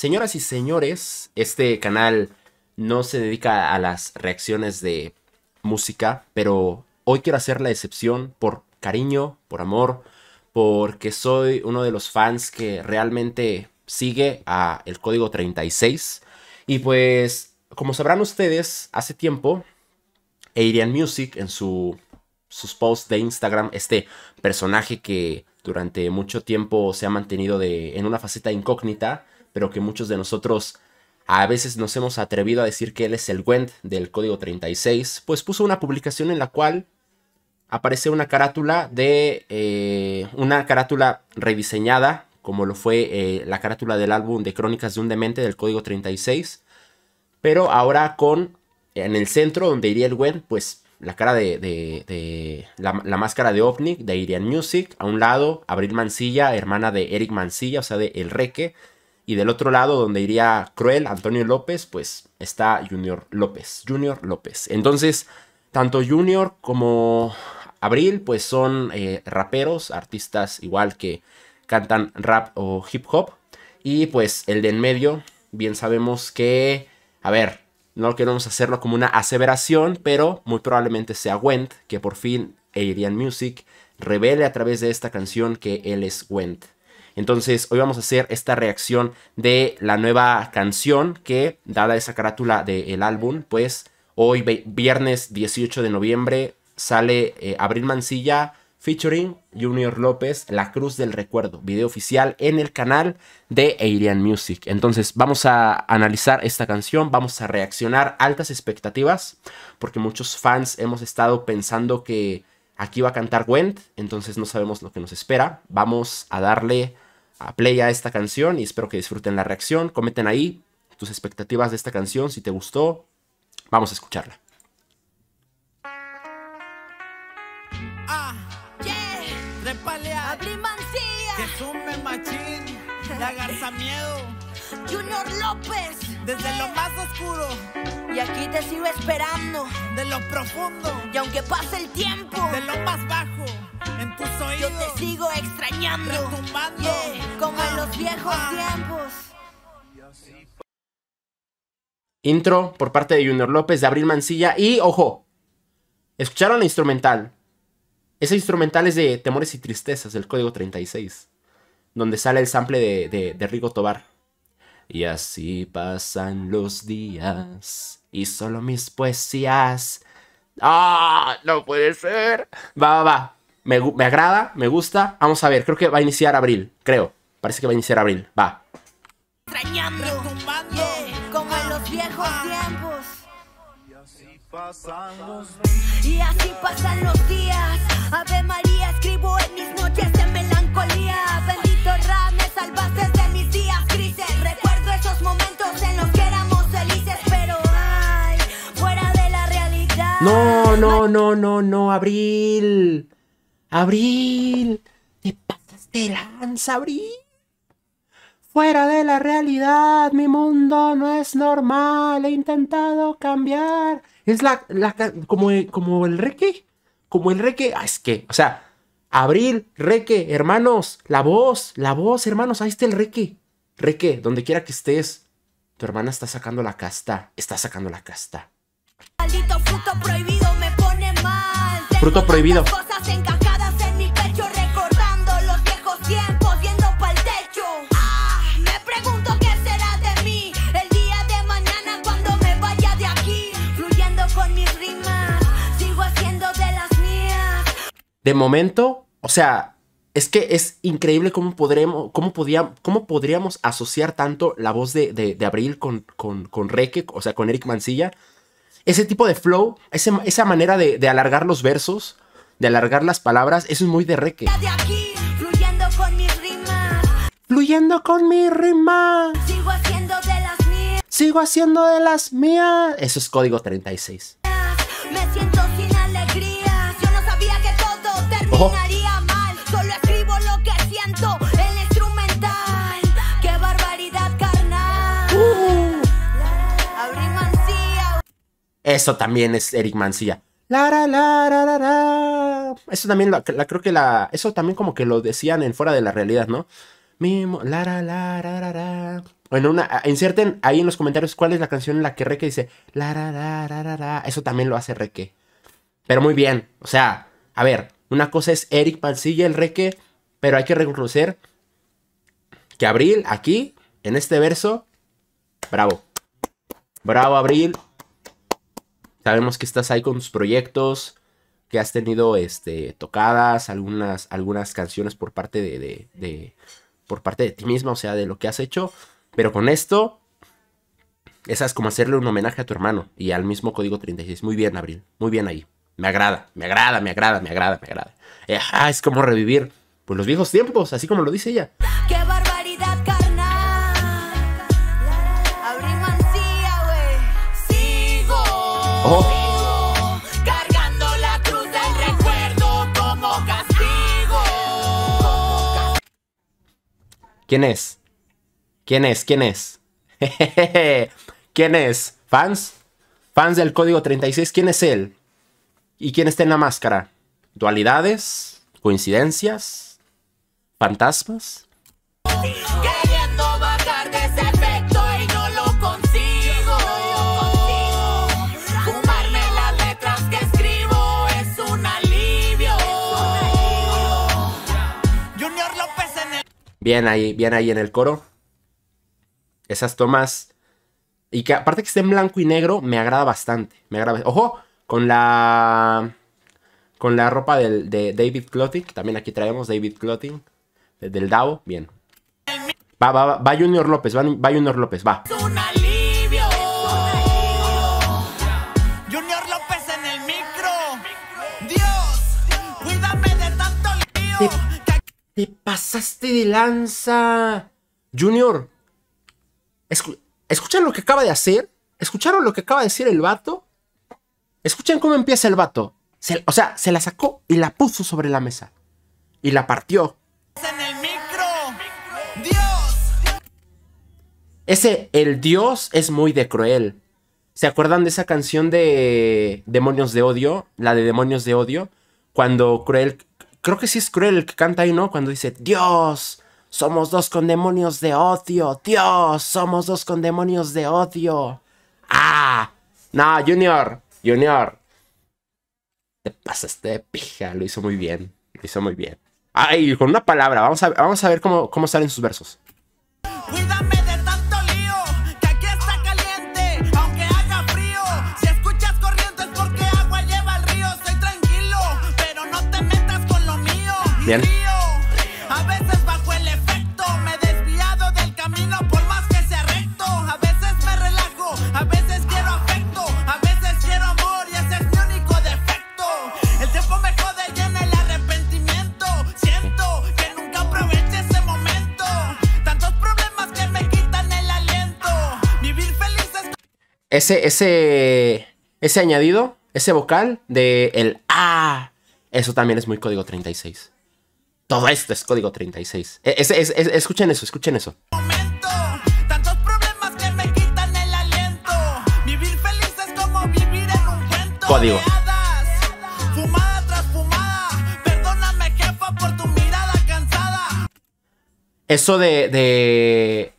Señoras y señores, este canal no se dedica a las reacciones de música, pero hoy quiero hacer la excepción por cariño, por amor, porque soy uno de los fans que realmente sigue a El Código 36. Y pues, como sabrán ustedes, hace tiempo, Eirian Music en sus posts de Instagram, este personaje que durante mucho tiempo se ha mantenido en una faceta incógnita, pero que muchos de nosotros a veces nos hemos atrevido a decir que él es el Went del Código 36, pues puso una publicación en la cual aparece una carátula de rediseñada, como lo fue la carátula del álbum de Crónicas de un Demente del Código 36, pero ahora en el centro donde iría el Went, pues la cara la máscara de Ovnik de Eirian Music, a un lado Abril Mancilla, hermana de Eric Mancilla, o sea de El Reque, y del otro lado donde iría Cruel, Antonio López, pues está Junior López. Entonces, tanto Junior como Abril, pues son raperos, artistas igual que cantan rap o hip hop. Y pues el de en medio, bien sabemos que, a ver, no queremos hacerlo como una aseveración, pero muy probablemente sea Went, que por fin Eirian Music revele a través de esta canción que él es Went. Entonces hoy vamos a hacer esta reacción de la nueva canción que, dada esa carátula del álbum, pues hoy viernes 18 de noviembre sale Abril Mancilla featuring Junior López, La Cruz del Recuerdo, video oficial en el canal de Eirian Music. Entonces vamos a analizar esta canción, vamos a reaccionar, altas expectativas, porque muchos fans hemos estado pensando que aquí va a cantar Went, entonces no sabemos lo que nos espera. Vamos a darle a play a esta canción y espero que disfruten la reacción. Comenten ahí tus expectativas de esta canción, si te gustó. Vamos a escucharla. La garza miedo, Junior López, desde lo más oscuro, y aquí te sigo esperando, de lo profundo, y aunque pase el tiempo, de lo más bajo, en tus oídos, yo te sigo extrañando, retumbando, como en los viejos tiempos. Intro por parte de Junior López, de Abril Mancilla, y ojo, ¿escucharon la instrumental? Ese instrumental es de Temores y Tristezas, del Código 36. Donde sale el sample de Rigo Tobar. Y así pasan los días y solo mis poesías. ¡Ah! ¡No puede ser! Va. Me agrada, me gusta. Vamos a ver, creo que va a iniciar Abril. Creo, parece que va a iniciar Abril. Va. Extrañando, como en los viejos tiempos. Y así pasan los días. Ave María, escribo en mis noches de melancolía. Bendito Ra, me salvaste de mis días grises. Recuerdo esos momentos en los que éramos felices, pero ay, fuera de la realidad. No, Abril. Abril, te pasaste lanza, Abril. Fuera de la realidad, mi mundo no es normal, he intentado cambiar. Es como el Reque, es que, o sea, Abril, Reque, hermanos, la voz, hermanos, ahí está el Reque. Reque, donde quiera que estés, tu hermana está sacando la casta, Maldito fruto prohibido me pone mal. Fruto prohibido. Cosas encajadas en mi pecho, recordando los viejos tiempos, viendo pa'l techo. De momento, o sea, es que es increíble cómo podríamos asociar tanto la voz de Abril con Reque, o sea, con Eric Mancilla. Ese tipo de flow, esa manera de alargar los versos, de alargar las palabras, eso es muy de Reque. De aquí, fluyendo con mis rimas. Fluyendo con mi rima. Sigo haciendo de las mías. Eso es Código 36. Me siento sin alegría. Terminaría mal, solo escribo lo que siento, el instrumental, qué barbaridad carnal. Abril Mancilla. Eso también es Eric Mancilla. Eso también creo que eso también como que lo decían en Fuera de la Realidad, ¿no? Mimo, Inserten ahí en los comentarios cuál es la canción en la que Reque dice la, la, la, la, la, la. Eso también lo hace Reque. Pero muy bien. O sea, a ver, una cosa es Eric Mancilla, el Reque, pero hay que reconocer que Abril, aquí, en este verso, bravo. Bravo, Abril. Sabemos que estás ahí con tus proyectos, que has tenido tocadas, algunas canciones por parte de ti misma, o sea, de lo que has hecho. Pero con esto, esa es como hacerle un homenaje a tu hermano y al mismo Código 36. Muy bien, Abril. Muy bien ahí. Me agrada, me agrada, me agrada, me agrada, me agrada. Es como revivir pues los viejos tiempos, así como lo dice ella. ¡Qué barbaridad, carnal! Abril Mancilla, güey. Sigo. Oh. ¿Quién es? ¿Quién es? ¿Quién es? ¿Quién es? ¿Fans? ¿Fans del Código 36? ¿Quién es él? ¿Y quién está en la máscara? ¿Dualidades? ¿Coincidencias? ¿Fantasmas? Queriendo bajar de ese efecto y no lo consigo. Fumarme las letras que escribo es un alivio. Junior López en el... bien ahí en el coro. Esas tomas. Y que aparte que esté en blanco y negro, me agrada bastante. Me agrada. ¡Ojo! Con la ropa de David Clothing. También aquí traemos David Clothing. Del DAO. Bien. Va Junior López. Va Junior López. Va. Es un alivio. Junior López en el micro. Dios, cuídame de tanto lío. Te pasaste de lanza, Junior. ¿Escuchan lo que acaba de hacer? ¿Escucharon lo que acaba de decir el vato? Escuchen cómo empieza el vato. O sea, se la sacó y la puso sobre la mesa. Y la partió. En el micro. Dios. Ese, el Dios es muy de Cruel. ¿Se acuerdan de esa canción de Demonios de Odio? La de Demonios de Odio. Cuando Cruel, creo que sí es Cruel el que canta ahí, ¿no? Cuando dice, Dios... Somos dos con demonios de odio. Dios, somos dos con demonios de odio. ¡Ah! No, Junior. Junior. Te pasaste de pija. Lo hizo muy bien. Lo hizo muy bien. Ay, con una palabra. Vamos a ver cómo salen sus versos. Cuídame de tanto lío. Que aquí está caliente. Aunque haga frío. Si escuchas corrientes porque agua lleva al río. Soy tranquilo. Pero no te metas con lo mío. Bien. A veces bajo el efecto, me he desviado del camino por más que sea recto. A veces me relajo, a veces quiero afecto, a veces quiero amor y ese es mi único defecto. El tiempo me jode y en el arrepentimiento siento que nunca aproveché ese momento. Tantos problemas que me quitan el aliento. Vivir felices. Ese añadido, ese vocal de el ah, eso también es muy Código 36. Todo esto es Código 36. Escuchen eso, escuchen eso. Momento, tantos problemas que me quitan el aliento. Vivir feliz es como vivir en un cuento. Código. Fumada tras fumada. Perdóname, jefa, por tu mirada cansada. Eso de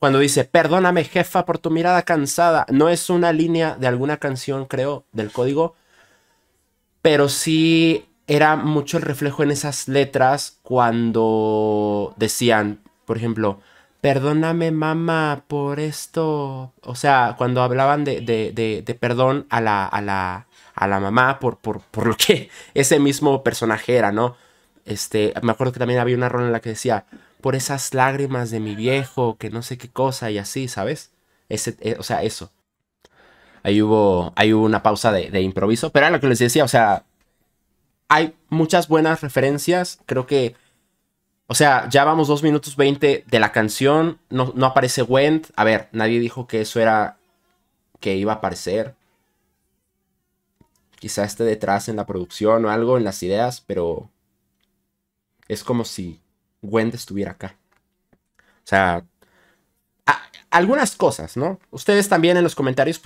cuando dice, perdóname, jefa, por tu mirada cansada. No es una línea de alguna canción, creo, del Código. Pero sí... Era mucho el reflejo en esas letras cuando decían, por ejemplo, perdóname mamá por esto. O sea, cuando hablaban de perdón a la mamá por lo que ese mismo personaje era, ¿no? Me acuerdo que también había una rola en la que decía, por esas lágrimas de mi viejo, que no sé qué cosa y así, ¿sabes? O sea, eso. Ahí hubo una pausa de improviso, pero era lo que les decía, o sea... Hay muchas buenas referencias, creo que, o sea, ya vamos 2 minutos 20 de la canción, no aparece Went, a ver, nadie dijo que eso era, que iba a aparecer, quizá esté detrás en la producción o algo, en las ideas, pero es como si Went estuviera acá, o sea, algunas cosas, ¿no? Ustedes también en los comentarios,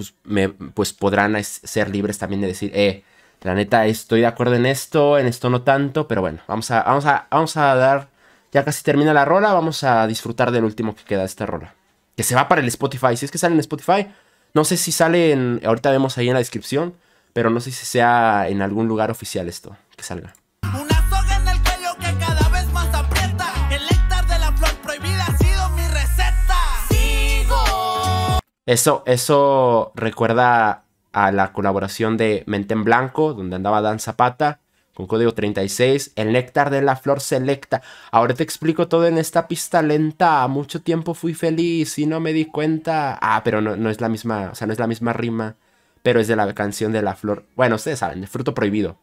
pues podrán ser libres también de decir, la neta, estoy de acuerdo en esto no tanto, pero bueno, vamos a dar, ya casi termina la rola, vamos a disfrutar del último que queda de esta rola. que se va para el Spotify. Si es que sale en Spotify, no sé si sale en... Ahorita vemos ahí en la descripción, pero no sé si sea en algún lugar oficial esto, que salga. Una soga en el cuello que cada vez más aprieta. El néctar de la flor prohibida ha sido mi receta. ¡Sigo! Eso recuerda a la colaboración de Mente en Blanco, donde andaba Dan Zapata, con Código 36, el néctar de la flor selecta. Ahora te explico todo en esta pista lenta. Mucho tiempo fui feliz y no me di cuenta. Ah, pero no es la misma, o sea, no es la misma rima, pero es de la canción de la flor. Bueno, ustedes saben, de fruto prohibido.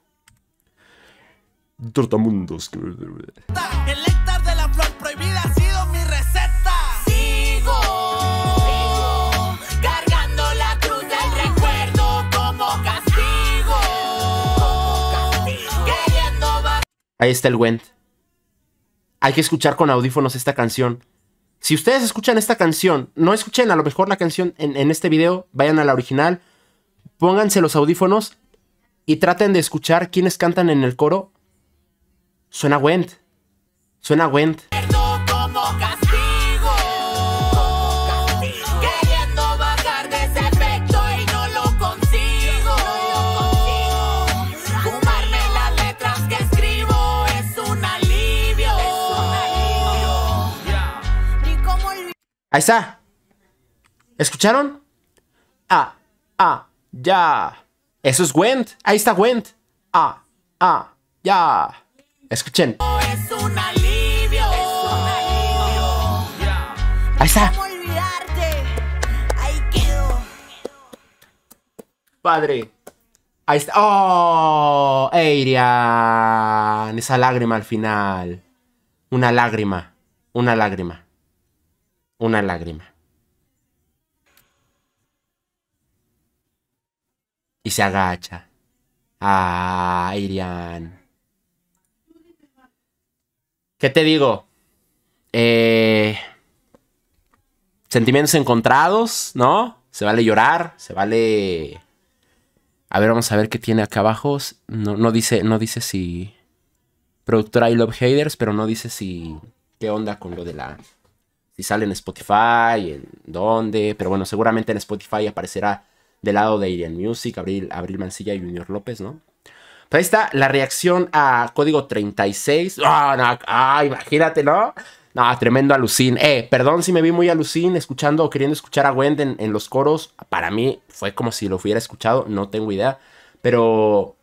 Tortamundos. El néctar de la flor prohibida ha sido mi receta. Sigo cargando la cruz del recuerdo como castigo. Ahí está el Went. Hay que escuchar con audífonos esta canción. Si ustedes escuchan esta canción, no escuchen a lo mejor la canción en este video, vayan a la original, pónganse los audífonos y traten de escuchar quiénes cantan en el coro. Suena Went. Suena Went. Ahí está. ¿Escucharon? Ah, ah, ya. Eso es Went. Ahí está Went. Ah, ah, ya. Escuchen. Es un alivio. Ahí está. ¿Cómo olvidarte? Ahí quedó. Padre. Ahí está. Oh, Eirian. Esa lágrima al final. Una lágrima. Una lágrima. Una lágrima. Y se agacha. Ah, Eirian. ¿Qué te digo? Sentimientos encontrados, ¿no? Se vale llorar, se vale... A ver, vamos a ver qué tiene acá abajo. No dice si... Productora I Love Haters, pero no dice si... ¿Qué onda con lo de la...? Si sale en Spotify, en dónde, pero bueno, seguramente en Spotify aparecerá del lado de Eirian Music, Abril Mancilla y Junior López, ¿no? Pero ahí está la reacción a Código 36. ¡Ah, oh, no! ¡Ah, imagínate, ¿no? No, tremendo alucín. Perdón si me vi muy alucín escuchando o queriendo escuchar a Went en los coros. Para mí fue como si lo hubiera escuchado, no tengo idea. Pero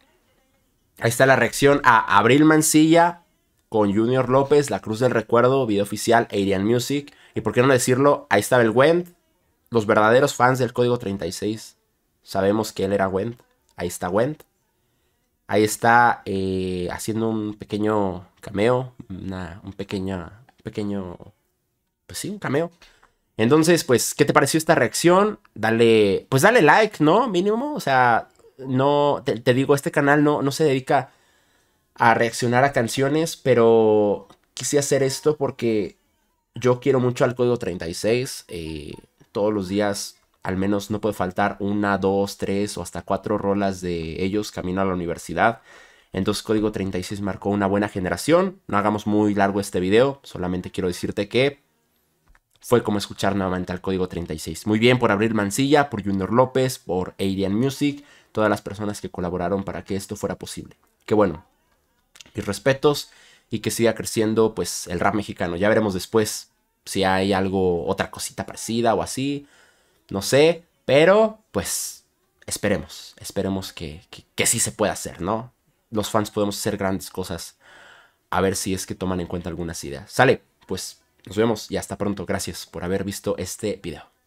ahí está la reacción a Abril Mancilla con Junior López, La Cruz del Recuerdo, video oficial, Eirian Music. Y por qué no decirlo, ahí estaba el Went. Los verdaderos fans del Código 36 sabemos que él era Went. Ahí está Went. Ahí está haciendo un pequeño cameo. Pues sí, un cameo. Entonces, pues, ¿qué te pareció esta reacción? Dale, pues dale like, ¿no? Mínimo, o sea, no, te digo, este canal no se dedica a reaccionar a canciones, pero quise hacer esto porque yo quiero mucho al Código 36. Todos los días, al menos, no puede faltar una, dos, tres o hasta cuatro rolas de ellos camino a la universidad. Entonces, Código 36 marcó una buena generación. No hagamos muy largo este video, solamente quiero decirte que fue como escuchar nuevamente al Código 36. Muy bien por Abril Mancilla, por Junior López, por Eirian Music, todas las personas que colaboraron para que esto fuera posible. Qué bueno. Mis respetos y que siga creciendo pues el rap mexicano. Ya veremos después si hay algo, otra cosita parecida o así, no sé, pero pues esperemos que sí se pueda hacer, ¿no? Los fans podemos hacer grandes cosas, a ver si es que toman en cuenta algunas ideas. Sale, pues nos vemos y hasta pronto. Gracias por haber visto este video.